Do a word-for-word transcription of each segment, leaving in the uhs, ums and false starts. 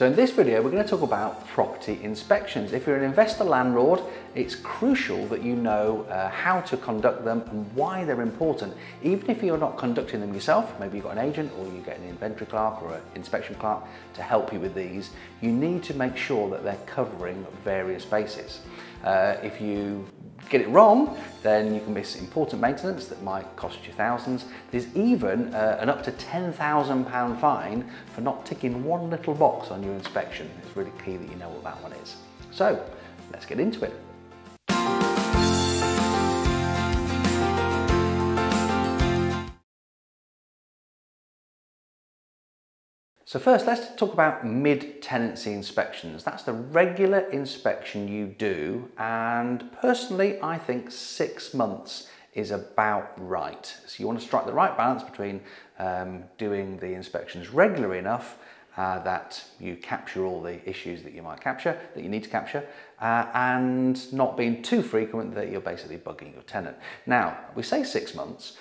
So in this video, we're going to talk about property inspections. If you're an investor landlord, it's crucial that you know uh, how to conduct them and why they're important. Even if you're not conducting them yourself, maybe you've got an agent or you get an inventory clerk or an inspection clerk to help you with these, you need to make sure that they're covering various bases. Uh, if you get it wrong, then you can miss important maintenance that might cost you thousands. There's even uh, an up to ten thousand pound fine for not ticking one little box on your inspection. It's really key that you know what that one is. So let's get into it. So first, let's talk about mid-tenancy inspections. That's the regular inspection you do, and personally, I think six months is about right. So you want to strike the right balance between um, doing the inspections regularly enough uh, that you capture all the issues that you might capture, that you need to capture, uh, and not being too frequent that you're basically bugging your tenant. Now, we say six months,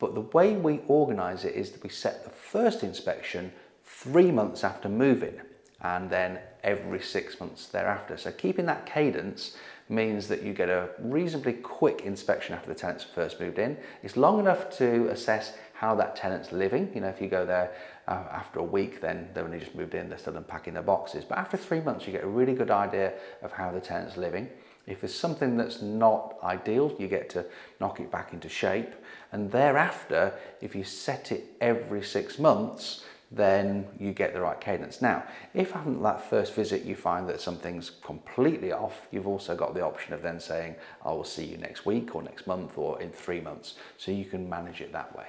but the way we organise it is that we set the first inspection three months after moving, and then every six months thereafter. So keeping that cadence means that you get a reasonably quick inspection after the tenant's first moved in. It's long enough to assess how that tenant's living. You know, if you go there uh, after a week, then they've only just moved in, they're still unpacking their boxes. But after three months, you get a really good idea of how the tenant's living. If there's something that's not ideal, you get to knock it back into shape. And thereafter, if you set it every six months, then you get the right cadence. Now, if after that first visit you find that something's completely off, you've also got the option of then saying, I will see you next week or next month or in three months. So you can manage it that way.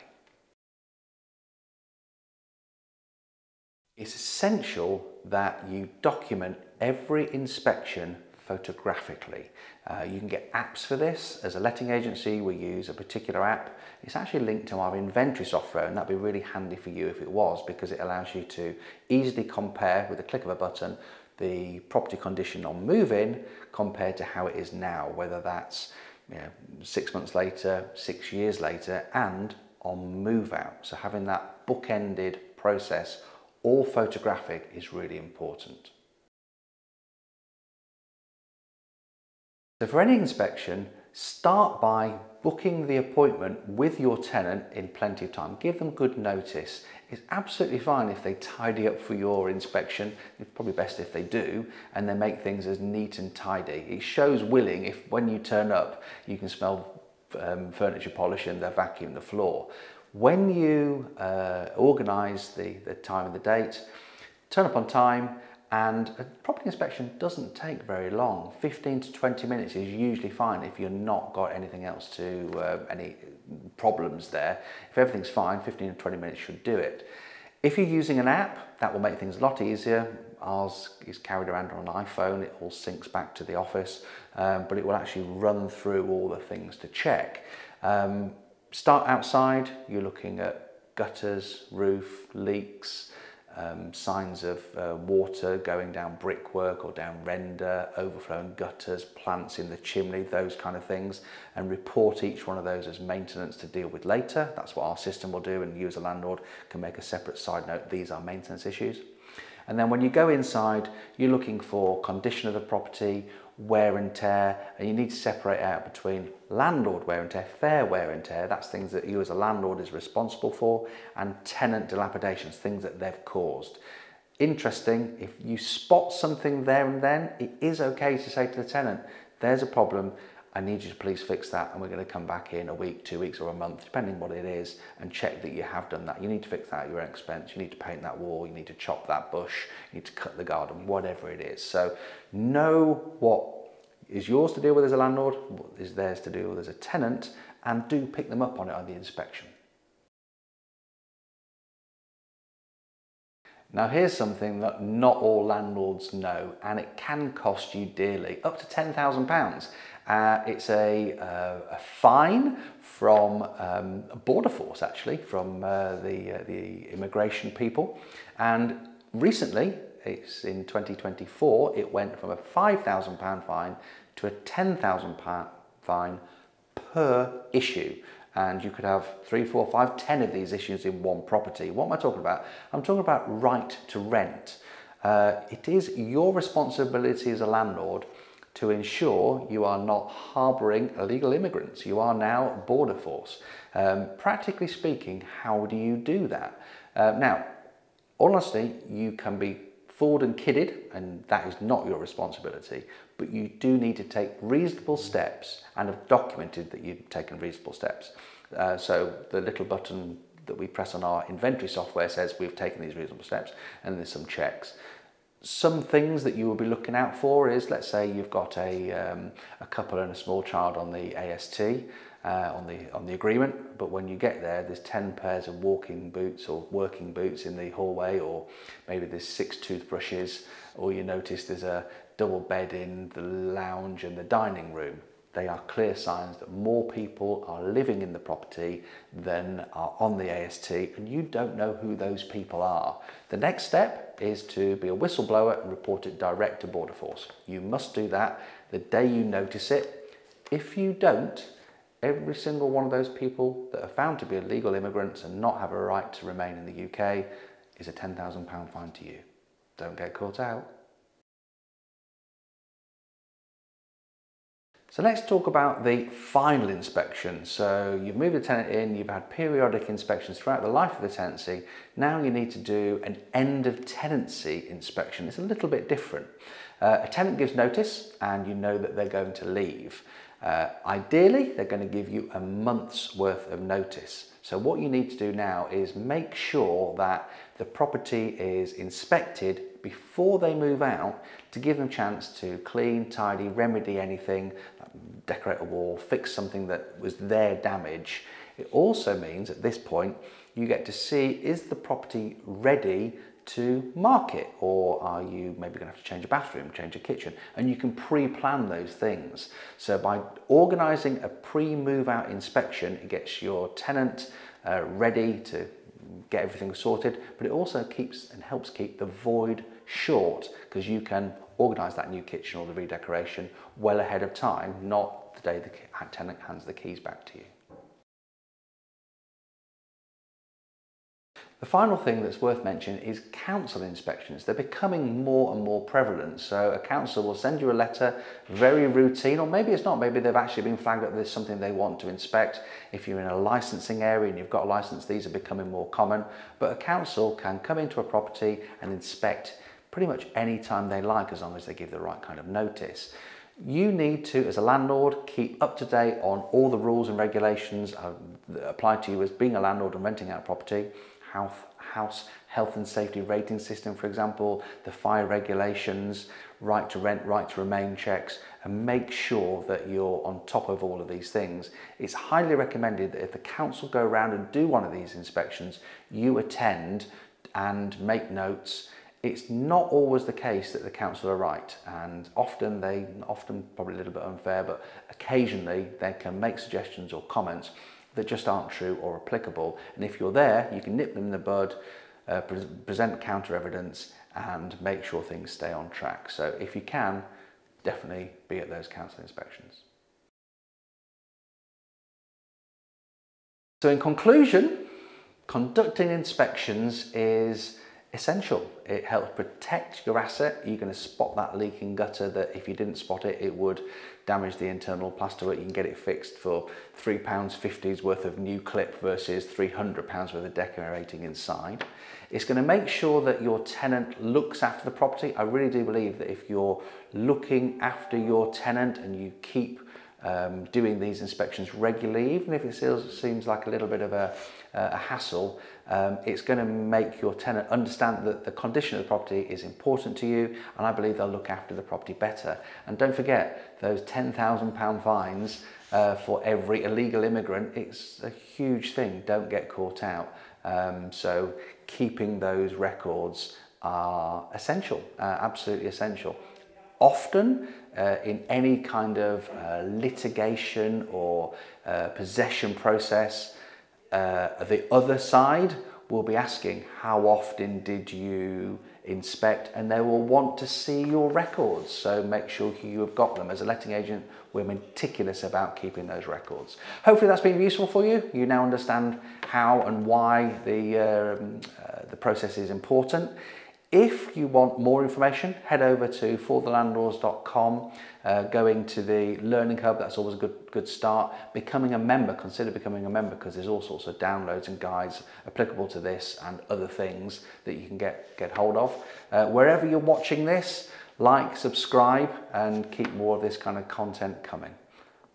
It's essential that you document every inspection photographically. Uh, you can get apps for this. As a letting agency, we use a particular app. It's actually linked to our inventory software, and that'd be really handy for you if it was, because it allows you to easily compare with a click of a button the property condition on move-in compared to how it is now, whether that's, you know, six months later, six years later, and on move-out. So having that bookended process, all photographic, is really important. So for any inspection, start by booking the appointment with your tenant in plenty of time. Give them good notice. It's absolutely fine if they tidy up for your inspection. It's probably best if they do, and they make things as neat and tidy. It shows willing if when you turn up, you can smell um, furniture polish and they vacuum the floor. When you uh, organise the, the time and the date, turn up on time. And a property inspection doesn't take very long. fifteen to twenty minutes is usually fine if you've not got anything else to, uh, any problems there. If everything's fine, fifteen to twenty minutes should do it. If you're using an app, that will make things a lot easier. Ours is carried around on an iPhone, it all syncs back to the office, um, but it will actually run through all the things to check. Um, start outside, you're looking at gutters, roof, leaks, Um, signs of uh, water going down brickwork or down render, overflowing gutters, plants in the chimney, those kind of things, and report each one of those as maintenance to deal with later. That's what our system will do, and you as a landlord can make a separate side note, these are maintenance issues. And then when you go inside, you're looking for condition of the property, wear and tear, and you need to separate out between landlord wear and tear, fair wear and tear, that's things that you as a landlord is responsible for, and tenant dilapidations, things that they've caused. Interesting, if you spot something there and then, it is okay to say to the tenant, there's a problem, I need you to please fix that, and we're going to come back in a week, two weeks or a month, depending what it is, and check that you have done that. You need to fix that at your own expense, you need to paint that wall, you need to chop that bush, you need to cut the garden, whatever it is. So know what is yours to deal with as a landlord, what is theirs to deal with as a tenant, and do pick them up on it on the inspection. Now here's something that not all landlords know, and it can cost you dearly, up to ten thousand pounds. Uh, it's a, uh, a fine from um, Border Force, actually, from uh, the, uh, the immigration people. And recently, it's in twenty twenty-four, it went from a five thousand pound fine to a ten thousand pound fine per issue. And you could have three, four, five, ten of these issues in one property. What am I talking about? I'm talking about right to rent. Uh, it is your responsibility as a landlord to ensure you are not harbouring illegal immigrants. You are now Border Force. Um, practically speaking, how do you do that? Uh, now, honestly, you can be fooled and kidded, and that is not your responsibility, but you do need to take reasonable steps and have documented that you've taken reasonable steps. Uh, so the little button that we press on our inventory software says we've taken these reasonable steps, and there's some checks. Some things that you will be looking out for is, let's say you've got a, um, a couple and a small child on the A S T, uh, on the on the agreement, but when you get there, there's ten pairs of walking boots or working boots in the hallway, or maybe there's six toothbrushes, or you notice there's a double bed in the lounge and the dining room. They are clear signs that more people are living in the property than are on the A S T, and you don't know who those people are. The next step is to be a whistleblower and report it direct to Border Force. You must do that the day you notice it. If you don't, every single one of those people that are found to be illegal immigrants and not have a right to remain in the U K is a ten thousand pound fine to you. Don't get caught out. So let's talk about the final inspection. So you've moved the tenant in, you've had periodic inspections throughout the life of the tenancy. Now you need to do an end of tenancy inspection. It's a little bit different. Uh, a tenant gives notice and you know that they're going to leave. Uh, ideally, they're going to give you a month's worth of notice. So what you need to do now is make sure that the property is inspected before they move out, to give them a chance to clean, tidy, remedy anything, decorate a wall, fix something that was their damage. It also means at this point, you get to see, is the property ready to market, or are you maybe gonna have to change a bathroom, change a kitchen, and you can pre-plan those things. So by organizing a pre-move out inspection, it gets your tenant uh, ready to get everything sorted, but it also keeps and helps keep the void short, because you can organise that new kitchen or the redecoration well ahead of time, not the day the tenant hands the keys back to you. The final thing that's worth mentioning is council inspections. They're becoming more and more prevalent. So a council will send you a letter, very routine, or maybe it's not, maybe they've actually been flagged up, there's something they want to inspect. If you're in a licensing area and you've got a license, these are becoming more common. But a council can come into a property and inspect pretty much any time they like, as long as they give the right kind of notice. You need to, as a landlord, keep up to date on all the rules and regulations that apply to you as being a landlord and renting out property. House Health and Safety Rating System, for example, the fire regulations, right to rent, right to remain checks, and make sure that you're on top of all of these things. It's highly recommended that if the council go around and do one of these inspections, you attend and make notes. It's not always the case that the council are right, and often they, often probably a little bit unfair, but occasionally they can make suggestions or comments that just aren't true or applicable. And if you're there, you can nip them in the bud, uh, pre present counter evidence, and make sure things stay on track. So if you can, definitely be at those council inspections. So in conclusion, conducting inspections is essential. It helps protect your asset. You're going to spot that leaking gutter that if you didn't spot it, it would damage the internal plasterwork. You can get it fixed for three pounds fifty's worth of new clip versus three hundred pounds worth of decorating inside. It's going to make sure that your tenant looks after the property. I really do believe that if you're looking after your tenant and you keep Um, doing these inspections regularly, even if it still seems like a little bit of a, uh, a hassle, um, it's going to make your tenant understand that the condition of the property is important to you, and I believe they'll look after the property better. And don't forget those ten thousand pound fines uh, for every illegal immigrant. It's a huge thing. Don't get caught out. Um, so keeping those records are essential, uh, absolutely essential. Often uh, in any kind of uh, litigation or uh, possession process, uh, the other side will be asking, how often did you inspect? And they will want to see your records. So make sure you have got them. As a letting agent, we're meticulous about keeping those records. Hopefully that's been useful for you. You now understand how and why the, uh, uh, the process is important. If you want more information, head over to for the landlords dot com, uh, going to the Learning Hub. That's always a good, good start. Becoming a member, consider becoming a member, because there's all sorts of downloads and guides applicable to this and other things that you can get, get hold of. Uh, wherever you're watching this, like, subscribe, and keep more of this kind of content coming.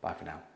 Bye for now.